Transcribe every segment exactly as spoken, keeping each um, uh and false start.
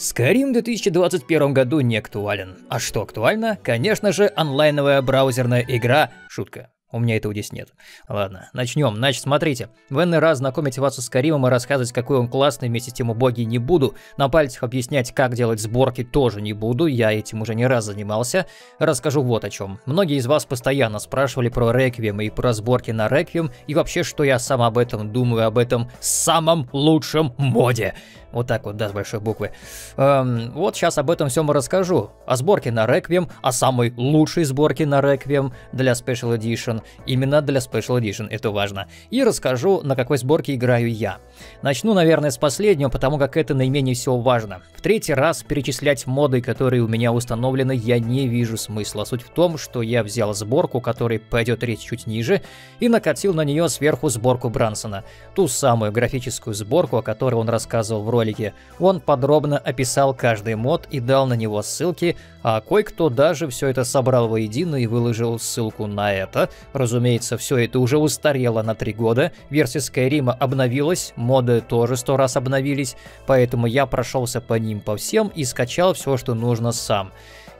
Скайрим в две тысячи двадцать первом году не актуален. А что актуально? Конечно же, онлайновая браузерная игра. Шутка. У меня этого здесь нет. Ладно, начнем. Значит, смотрите. В энный раз знакомить вас со Скайримом и рассказывать, какой он классный, вместе с тем убогий, не буду. На пальцах объяснять, как делать сборки, тоже не буду. Я этим уже не раз занимался. Расскажу вот о чем. Многие из вас постоянно спрашивали про Реквием и про сборки на Реквием. И вообще, что я сам об этом думаю, об этом самом лучшем моде. Вот так вот, да, с большой буквы. Эм, вот сейчас об этом всем и расскажу. О сборке на Реквием, о самой лучшей сборке на Реквием для Special Edition. Именно для Special Edition, это важно. И расскажу, на какой сборке играю я. Начну, наверное, с последнего, потому как это наименее всего важно. В третий раз перечислять моды, которые у меня установлены, я не вижу смысла. Суть в том, что я взял сборку, которой пойдет речь чуть ниже, и накатил на нее сверху сборку Брансона. Ту самую графическую сборку, о которой он рассказывал в ролике. Он подробно описал каждый мод и дал на него ссылки, а кое-кто даже все это собрал воедино и выложил ссылку на это. Разумеется, все это уже устарело на три года, версия Скайрима обновилась, моды тоже сто раз обновились, поэтому я прошелся по ним по всем и скачал все, что нужно сам.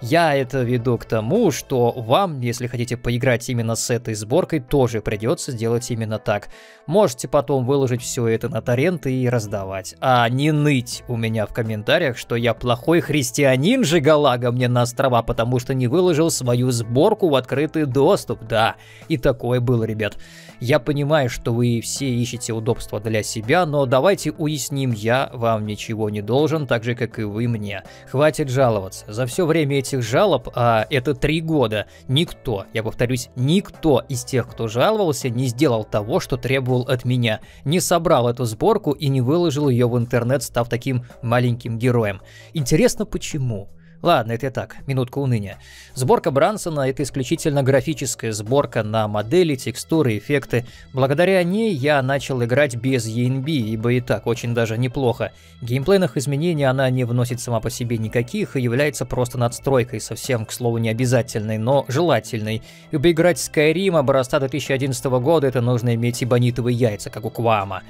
Я это веду к тому, что вам, если хотите поиграть именно с этой сборкой, тоже придется сделать именно так. Можете потом выложить все это на торренты и раздавать. А не ныть у меня в комментариях, что я плохой христианин же галага мне на острова, потому что не выложил свою сборку в открытый доступ. Да, и такое было, ребят. Я понимаю, что вы все ищете удобства для себя, но давайте уясним, я вам ничего не должен, так же, как и вы мне. Хватит жаловаться. За все время эти Этих жалоб, а это три года, никто, я повторюсь, никто из тех, кто жаловался, не сделал того, что требовал от меня, не собрал эту сборку и не выложил ее в интернет, став таким маленьким героем. Интересно, почему? Ладно, это так, минутка уныния. Сборка Брансона — это исключительно графическая сборка на модели, текстуры, эффекты. Благодаря ней я начал играть без и эн би, ибо и так очень даже неплохо. Геймплейных изменений она не вносит сама по себе никаких и является просто надстройкой, совсем, к слову, не обязательной, но желательной. Ибо играть в Skyrim образца две тысячи одиннадцатого года — это нужно иметь эбонитовые яйца, как у Куаама.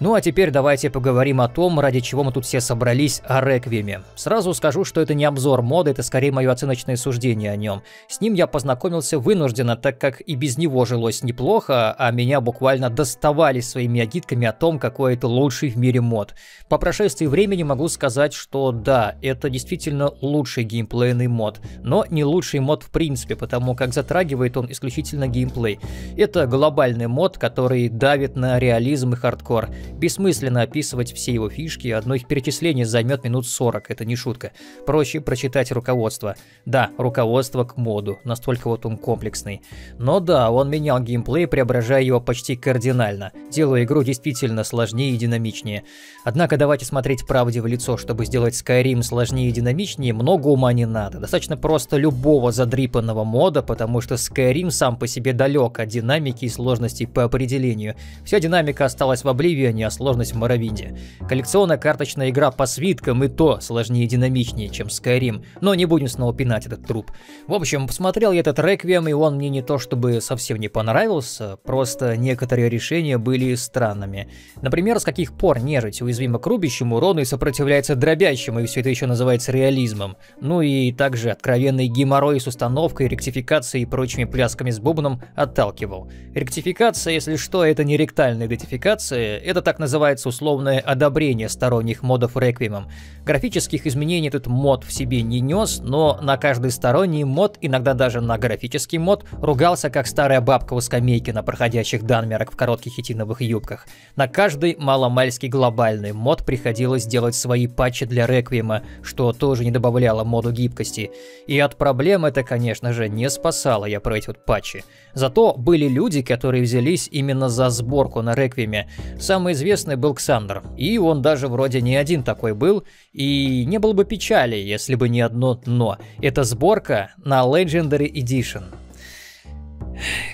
Ну а теперь давайте поговорим о том, ради чего мы тут все собрались, о Реквиеме. Сразу скажу, что это не обзор мода, это скорее мое оценочное суждение о нем. С ним я познакомился вынужденно, так как и без него жилось неплохо, а меня буквально доставали своими агитками о том, какой это лучший в мире мод. По прошествии времени могу сказать, что да, это действительно лучший геймплейный мод, но не лучший мод в принципе, потому как затрагивает он исключительно геймплей. Это глобальный мод, который давит на реализм и хардкор. Бессмысленно описывать все его фишки, одно их перечисление займет минут сорок, это не шутка. Проще прочитать руководство. Да, руководство к моду, настолько вот он комплексный. Но да, он менял геймплей, преображая его почти кардинально, делая игру действительно сложнее и динамичнее. Однако давайте смотреть правде в лицо, чтобы сделать Skyrim сложнее и динамичнее, много ума не надо. Достаточно просто любого задрипанного мода, потому что Skyrim сам по себе далек от динамики и сложностей по определению. Вся динамика осталась в Обливии, а сложность в Моровинде. Коллекционная карточная игра по свиткам и то сложнее и динамичнее, чем Skyrim, но не будем снова пинать этот труп. В общем, посмотрел я этот Реквием, и он мне не то чтобы совсем не понравился, просто некоторые решения были странными. Например, с каких пор нежить уязвима к рубящему урону и сопротивляется дробящему, и все это еще называется реализмом. Ну и также откровенный геморрой с установкой, ректификацией и прочими плясками с бубном отталкивал. Ректификация, если что, это не ректальная идентификация, это так называется условное одобрение сторонних модов Реквиемом. Графических изменений этот мод в себе не нес, но на каждый сторонний мод, иногда даже на графический мод, ругался как старая бабка у скамейки на проходящих данмерок в коротких хитиновых юбках. На каждый маломальский глобальный мод приходилось делать свои патчи для Реквиема, что тоже не добавляло моду гибкости. И от проблем это, конечно же, не спасало, я про эти вот патчи. Зато были люди, которые взялись именно за сборку на Реквиеме. Самые известный был Ксандр, и он даже вроде не один такой был, и не было бы печали, если бы не одно «но». Это сборка на Legendary Edition.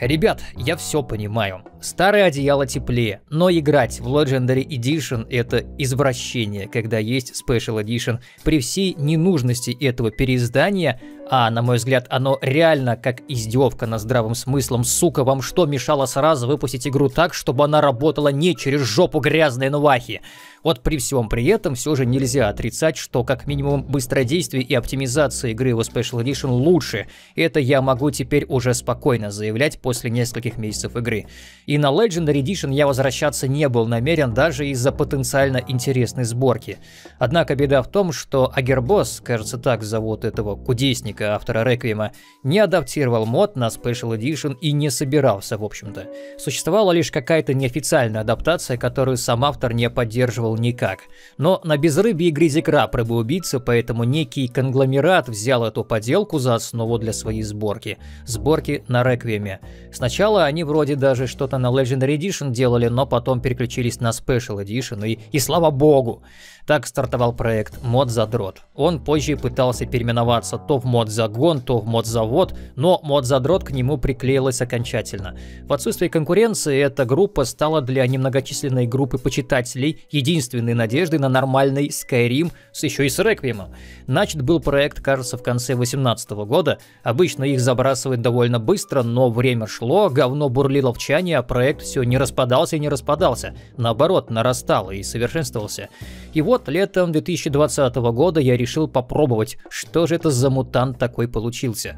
Ребят, я все понимаю. Старое одеяло теплее, но играть в Legendary Edition это извращение, когда есть Special Edition. При всей ненужности этого переиздания, а на мой взгляд оно реально как издевка над здравым смыслом, сука, вам что мешало сразу выпустить игру так, чтобы она работала не через жопу грязной нувахи? Вот при всем при этом все же нельзя отрицать, что как минимум быстродействие и оптимизация игры в Special Edition лучше. Это я могу теперь уже спокойно заявлять после нескольких месяцев игры. И на Legendary Edition я возвращаться не был намерен даже из-за потенциально интересной сборки. Однако беда в том, что Агербосс, кажется так зовут этого кудесника, автора Реквиема, не адаптировал мод на Special Edition и не собирался, в общем-то. Существовала лишь какая-то неофициальная адаптация, которую сам автор не поддерживал никак. Но на безрыбье грязекра рыбоубийца, поэтому некий конгломерат взял эту поделку за основу для своей сборки. Сборки на Реквиеме. Сначала они вроде даже что-то на Legendary Edition делали, но потом переключились на Special Edition, и, и слава богу. Так стартовал проект ModZadrot. Он позже пытался переименоваться то в Мод загон, то в Модзавод, но ModZadrot к нему приклеилась окончательно. В отсутствие конкуренции эта группа стала для немногочисленной группы почитателей единственной надеждой на нормальный Skyrim, с еще и с Реквиемом. Начат был проект, кажется, в конце две тысячи восемнадцатого года. Обычно их забрасывают довольно быстро, но время шло, говно бурлило в чане, а проект все не распадался и не распадался, наоборот, нарастал и совершенствовался. И вот летом две тысячи двадцатого года я решил попробовать, что же это за мутант такой получился.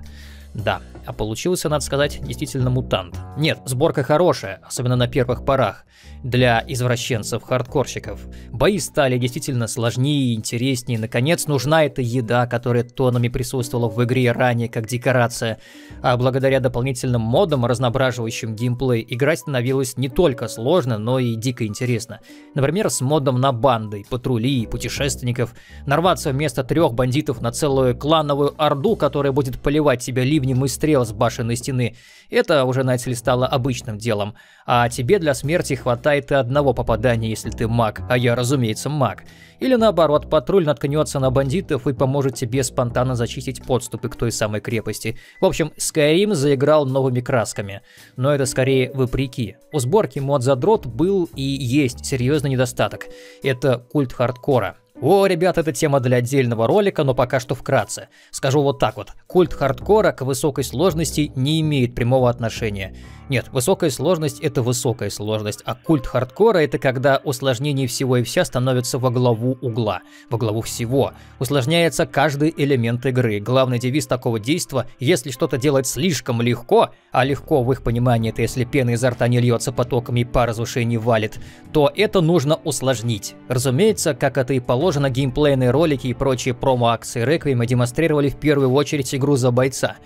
Да, а получился, надо сказать, действительно мутант. Нет, сборка хорошая, особенно на первых порах, для извращенцев-хардкорщиков. Бои стали действительно сложнее и интереснее, наконец нужна эта еда, которая тоннами присутствовала в игре ранее как декорация. А благодаря дополнительным модам, разноображивающим геймплей, игра становилась не только сложно, но и дико интересно. Например, с модом на банды, патрули и путешественников. Нарваться вместо трех бандитов на целую клановую орду, которая будет поливать тебя либо и стрел с башенной стены. Это уже, знаете ли, стало обычным делом. А тебе для смерти хватает и одного попадания, если ты маг, а я, разумеется, маг. Или наоборот, патруль наткнется на бандитов и поможет тебе спонтанно зачистить подступы к той самой крепости. В общем, Skyrim заиграл новыми красками. Но это скорее вопреки. У сборки ModZadrot был и есть серьезный недостаток. Это культ хардкора. О, ребят, это тема для отдельного ролика, но пока что вкратце. Скажу вот так вот. Культ хардкора к высокой сложности не имеет прямого отношения. Нет, высокая сложность — это высокая сложность, а культ хардкора — это когда усложнение всего и вся становится во главу угла, во главу всего. Усложняется каждый элемент игры. Главный девиз такого действа — если что-то делать слишком легко, а легко в их понимании — это если пена изо рта не льется потоками и пар из ушей не валит, то это нужно усложнить. Разумеется, как это и положено, геймплейные ролики и прочие промо-акции Реквиема демонстрировали в первую очередь игру за бойца.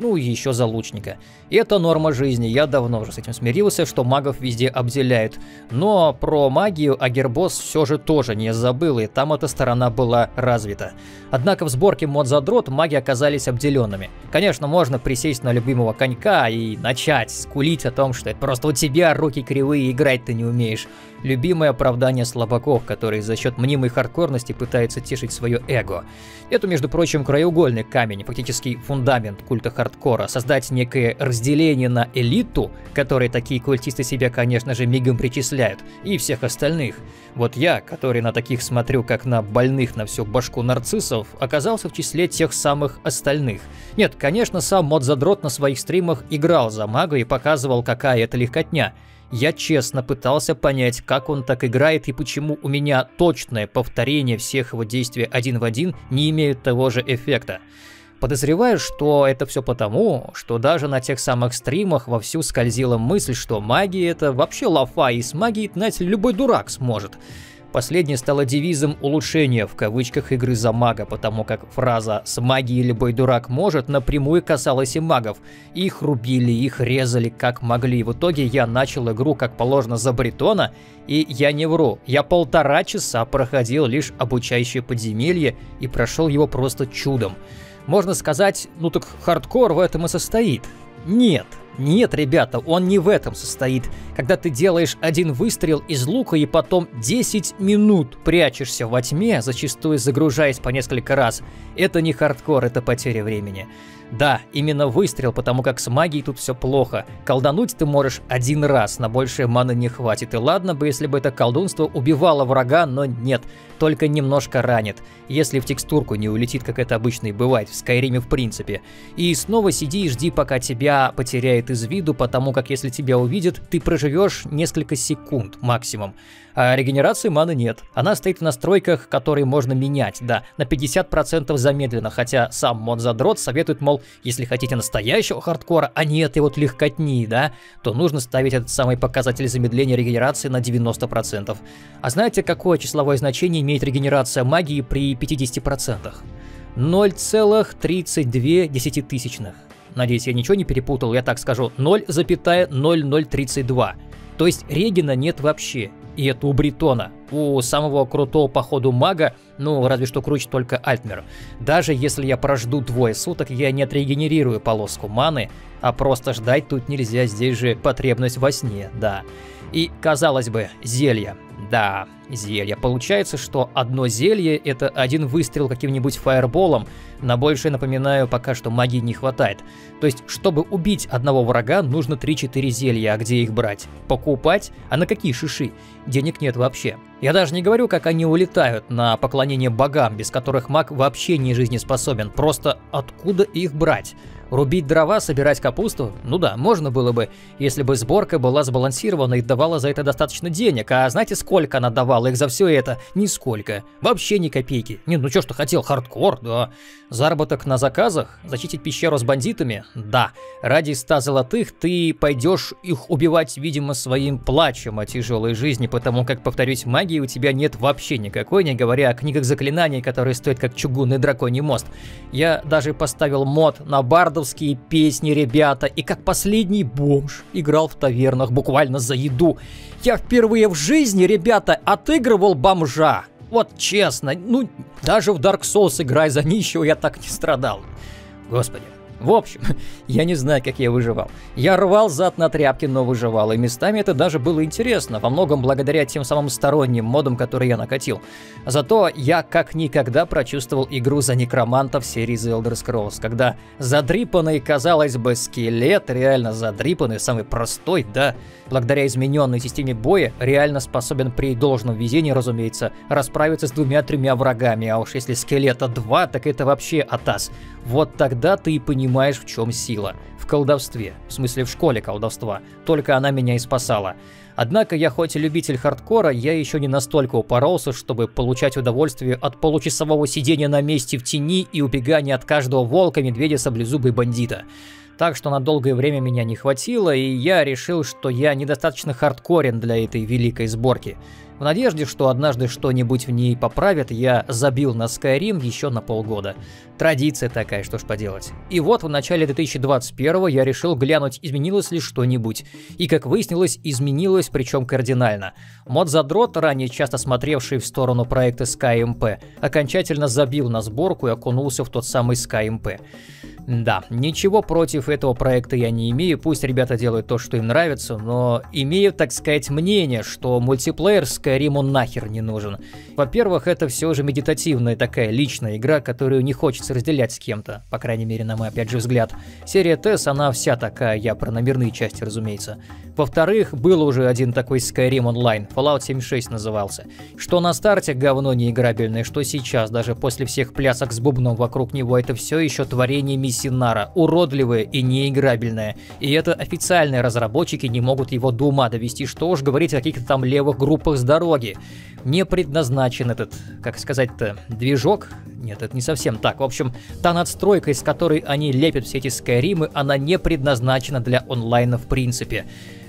Ну и еще за лучника. Это норма жизни, я давно уже с этим смирился, что магов везде обделяют. Но про магию Агербосс все же тоже не забыл, и там эта сторона была развита. Однако в сборке ModZadrot маги оказались обделенными. Конечно, можно присесть на любимого конька и начать скулить о том, что это просто у тебя руки кривые, играть ты не умеешь. Любимое оправдание слабаков, которые за счет мнимой хардкорности пытаются тешить свое эго. Это, между прочим, краеугольный камень, фактически фундамент культа хардкора. Хардкора, создать некое разделение на элиту, которой такие культисты себя, конечно же, мигом причисляют, и всех остальных. Вот я, который на таких смотрю, как на больных на всю башку нарциссов, оказался в числе тех самых остальных. Нет, конечно, сам ModZadrot на своих стримах играл за мага и показывал, какая это легкотня. Я честно пытался понять, как он так играет и почему у меня точное повторение всех его действий один в один не имеет того же эффекта. Подозреваю, что это все потому, что даже на тех самых стримах вовсю скользила мысль, что магия это вообще лафа, и с магией, знаете, любой дурак сможет. Последнее стало девизом улучшения в кавычках игры за мага, потому как фраза «с магией любой дурак может» напрямую касалась и магов. Их рубили, их резали как могли. В итоге я начал игру, как положено, за Бретона, и я не вру. Я полтора часа проходил лишь обучающее подземелье и прошел его просто чудом. Можно сказать, ну так хардкор в этом и состоит. Нет, Нет, ребята, он не в этом состоит. Когда ты делаешь один выстрел из лука и потом десять минут прячешься во тьме, зачастую загружаясь по несколько раз, это не хардкор, это потеря времени. Да, именно выстрел, потому как с магией тут все плохо. Колдануть ты можешь один раз, на большее маны не хватит. И ладно бы, если бы это колдунство убивало врага, но нет, только немножко ранит. Если в текстурку не улетит, как это обычно и бывает в Скайриме в принципе. И снова сиди и жди, пока тебя потеряет из виду, потому как если тебя увидят, ты проживешь несколько секунд максимум. А регенерации маны нет. Она стоит в настройках, которые можно менять, да, на пятьдесят процентов замедленно, хотя сам ModZadrot советует, мол, если хотите настоящего хардкора, а не этой вот легкотни, да, то нужно ставить этот самый показатель замедления регенерации на девяносто процентов. А знаете, какое числовое значение имеет регенерация магии при пятидесяти процентах? ноль целых тридцать две десятитысячных. Надеюсь, я ничего не перепутал, я так скажу, ноль целых ноль ноль три два. То есть регена нет вообще. И это у Бретона, у самого крутого по ходу мага, ну разве что круче только Альтмер. Даже если я прожду двое суток, я не отрегенерирую полоску маны, а просто ждать тут нельзя, здесь же потребность во сне, да. И, казалось бы, зелья. Да, зелья. Получается, что одно зелье — это один выстрел каким-нибудь фаерболом, на большее, напоминаю, пока что магии не хватает. То есть, чтобы убить одного врага, нужно три-четыре зелья, а где их брать? Покупать? А на какие шиши? Денег нет вообще. Я даже не говорю, как они улетают на поклонение богам, без которых маг вообще не жизнеспособен, просто откуда их брать? Рубить дрова, собирать капусту? Ну да, можно было бы, если бы сборка была сбалансирована и давала за это достаточно денег. А знаете, сколько она давала их за все это? Нисколько. Вообще ни копейки. Не, ну чё, что хотел, хардкор, да. Заработок на заказах? Зачистить пещеру с бандитами? Да. Ради ста золотых ты пойдешь их убивать, видимо, своим плачем о тяжелой жизни, потому как, повторюсь, магии у тебя нет вообще никакой, не говоря о книгах заклинаний, которые стоят как чугунный драконий мост. Я даже поставил мод на бард, песни, ребята, и как последний бомж играл в тавернах буквально за еду. Я впервые в жизни, ребята, отыгрывал бомжа. Вот честно, ну даже в Dark Souls играй за нищего, я так не страдал. Господи. В общем, я не знаю, как я выживал. Я рвал зад на тряпке, но выживал, и местами это даже было интересно, во многом благодаря тем самым сторонним модам, которые я накатил. Зато я как никогда прочувствовал игру за некромантов серии The Elder Scrolls, когда задрипанный, казалось бы, скелет, реально задрипанный, самый простой, да, благодаря измененной системе боя, реально способен при должном везении, разумеется, расправиться с двумя-тремя врагами, а уж если скелета два, так это вообще атас. Вот тогда ты и понимаешь, понимаешь, в чем сила. В колдовстве. В смысле, в школе колдовства. Только она меня и спасала. Однако я хоть и любитель хардкора, я еще не настолько упоролся, чтобы получать удовольствие от получасового сидения на месте в тени и убегания от каждого волка, медведя, саблезубой бандита. Так что на долгое время меня не хватило, и я решил, что я недостаточно хардкорен для этой великой сборки. В надежде, что однажды что-нибудь в ней поправят, я забил на Скайрим еще на полгода. Традиция такая, что ж поделать. И вот в начале две тысячи двадцать первого я решил глянуть, изменилось ли что-нибудь. И как выяснилось, изменилось, причем кардинально. ModZadrot, ранее часто смотревший в сторону проекта SkyMP, окончательно забил на сборку и окунулся в тот самый SkyMP. Да, ничего против этого проекта я не имею, пусть ребята делают то, что им нравится, но имею, так сказать, мнение, что мультиплеер Скайриму нахер не нужен. Во-первых, это все же медитативная такая личная игра, которую не хочется разделять с кем-то, по крайней мере, на мой, опять же, взгляд. Серия Тес, она вся такая, я про номерные части, разумеется. Во-вторых, был уже один такой Skyrim онлайн, Fallout семьдесят шесть назывался. Что на старте говно неиграбельное, что сейчас, даже после всех плясок с бубном вокруг него, это все еще творение мистики. Синара, уродливое и неиграбельное. И это официальные разработчики не могут его до ума довести, что уж говорить о каких-то там левых группах с дороги. Не предназначен этот, как сказать-то, движок. Нет, это не совсем так. В общем, та надстройка, из которой они лепят все эти скайримы, она не предназначена для онлайна в принципе.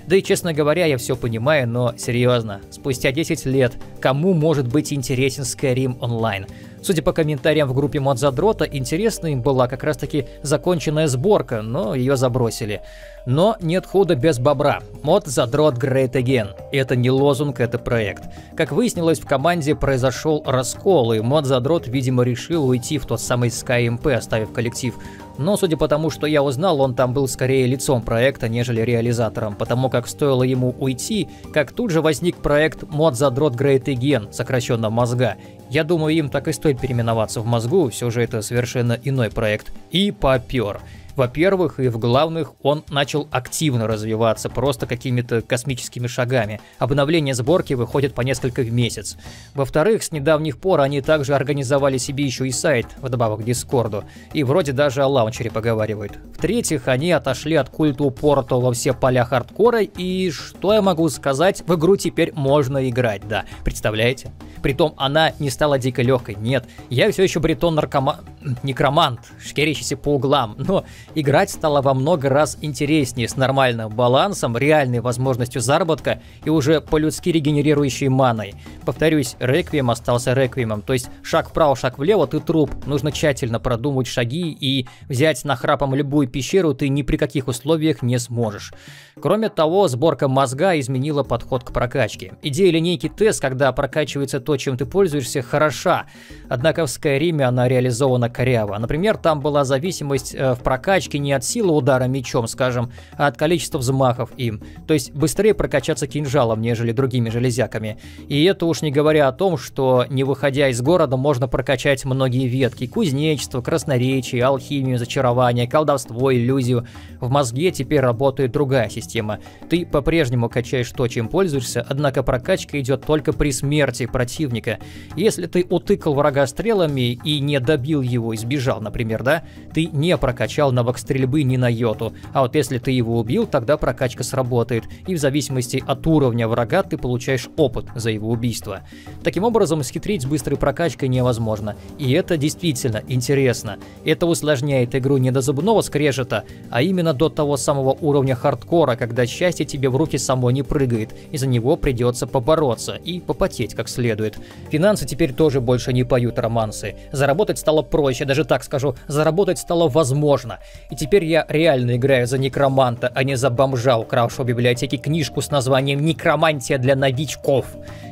Да и, честно говоря, я все понимаю, но серьезно, спустя десять лет, кому может быть интересен Skyrim онлайн? Судя по комментариям в группе ModZadrot, интересной им была как раз-таки законченная сборка, но ее забросили. Но нет худа без бобра. ModZadrot Great Again. Это не лозунг, это проект. Как выяснилось, в команде произошел раскол, и ModZadrot, видимо, решил уйти в тот самый SkyMP, оставив коллектив. Но судя по тому, что я узнал, он там был скорее лицом проекта, нежели реализатором, потому как стоило ему уйти, как тут же возник проект ModZadrot Great Again, сокращенно мозга. Я думаю, им так и стоит переименоваться в мозгу, все же это совершенно иной проект. И попер. Во-первых, и в главных, он начал активно развиваться, просто какими-то космическими шагами. Обновление сборки выходит по несколько в месяц. Во-вторых, с недавних пор они также организовали себе еще и сайт, вдобавок к Дискорду, и вроде даже о лаунчере поговаривают. В-третьих, они отошли от культа упорта во все поля хардкора, и что я могу сказать, в игру теперь можно играть, да, представляете? Притом она не стала дико легкой, нет, я все еще бритон-наркоман... некромант, шкерящийся по углам, но... Играть стало во много раз интереснее, с нормальным балансом, реальной возможностью заработка и уже по-людски регенерирующей маной. Повторюсь, Реквием остался Реквиемом, то есть шаг вправо, шаг влево, ты труп. Нужно тщательно продумать шаги, и взять нахрапом любую пещеру ты ни при каких условиях не сможешь. Кроме того, сборка мозга изменила подход к прокачке. Идея линейки тест, когда прокачивается то, чем ты пользуешься, хороша. Однако в Скайриме она реализована коряво. Например, там была зависимость в прокачке не от силы удара мечом, скажем, а от количества взмахов им. То есть быстрее прокачаться кинжалом, нежели другими железяками. И это уж не говоря о том, что не выходя из города можно прокачать многие ветки. Кузнечество, красноречие, алхимию, зачарование, колдовство, иллюзию. В мозге теперь работает другая система. Ты по-прежнему качаешь то, чем пользуешься, однако прокачка идет только при смерти противника. Если ты утыкал врага стрелами и не добил его, и сбежал, например, да, ты не прокачал навык стрельбы ни на йоту, а вот если ты его убил, тогда прокачка сработает, и в зависимости от уровня врага ты получаешь опыт за его убийство. Таким образом, схитрить с быстрой прокачкой невозможно, и это действительно интересно. Это усложняет игру не до зубного скрежета, а именно до того самого уровня хардкора, когда счастье тебе в руки само не прыгает, и за него придется побороться и попотеть как следует. Финансы теперь тоже больше не поют романсы. Заработать стало проще, даже так скажу, заработать стало возможно. И теперь я реально играю за некроманта, а не за бомжа, укравшего в библиотеке книжку с названием «Некромантия для новичков».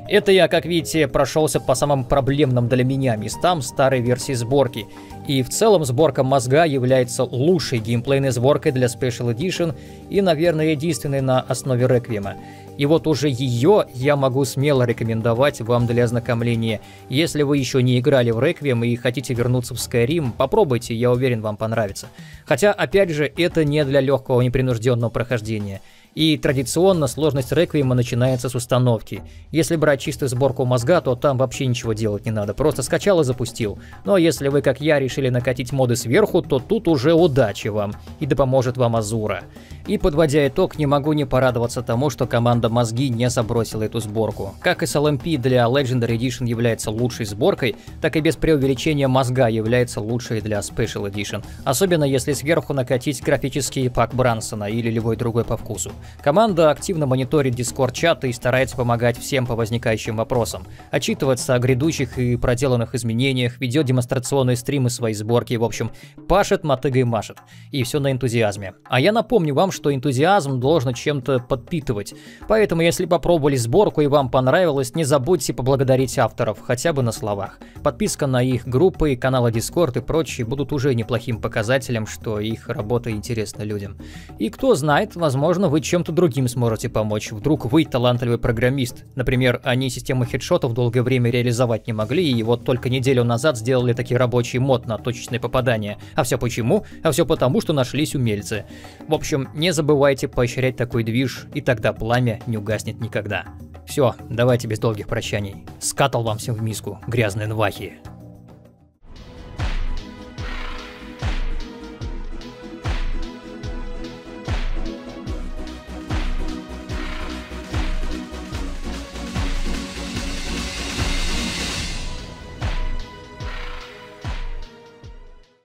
Это я, как видите, прошелся по самым проблемным для меня местам старой версии сборки. И в целом сборка мозга является лучшей геймплейной сборкой для Special Edition и, наверное, единственной на основе Реквиема. И вот уже ее я могу смело рекомендовать вам для ознакомления. Если вы еще не играли в Реквием и хотите вернуться в Скайрим, попробуйте, я уверен, вам понравится. Хотя, опять же, это не для легкого непринужденного прохождения. И традиционно сложность Реквиема начинается с установки. Если брать чистую сборку мозга, то там вообще ничего делать не надо, просто скачал и запустил. Но если вы, как я, решили накатить моды сверху, то тут уже удачи вам, и да поможет вам Азура. И подводя итог, не могу не порадоваться тому, что команда мозги не забросила эту сборку. Как эс эл эм пи для Legendary Edition является лучшей сборкой, так и без преувеличения мозга является лучшей для Special Edition, особенно если сверху накатить графический пак Брансона или любой другой по вкусу. Команда активно мониторит Discord-чаты и старается помогать всем по возникающим вопросам, отчитываться о грядущих и проделанных изменениях, ведет демонстрационные стримы своей сборки, в общем, пашет, мотыгой машет. И все на энтузиазме. А я напомню вам, что энтузиазм должно чем-то подпитывать. Поэтому, если попробовали сборку и вам понравилось, не забудьте поблагодарить авторов, хотя бы на словах. Подписка на их группы и каналы Discord и прочие будут уже неплохим показателем, что их работа интересна людям. И кто знает, возможно, вы чем-то чем-то другим сможете помочь. Вдруг вы талантливый программист. Например, они систему хедшотов долгое время реализовать не могли, и вот только неделю назад сделали такие рабочий мод на точечные попадания. А все почему? А все потому, что нашлись умельцы. В общем, не забывайте поощрять такой движ, и тогда пламя не угаснет никогда. Все, давайте без долгих прощаний. Скатал вам всем в миску грязные нвахи.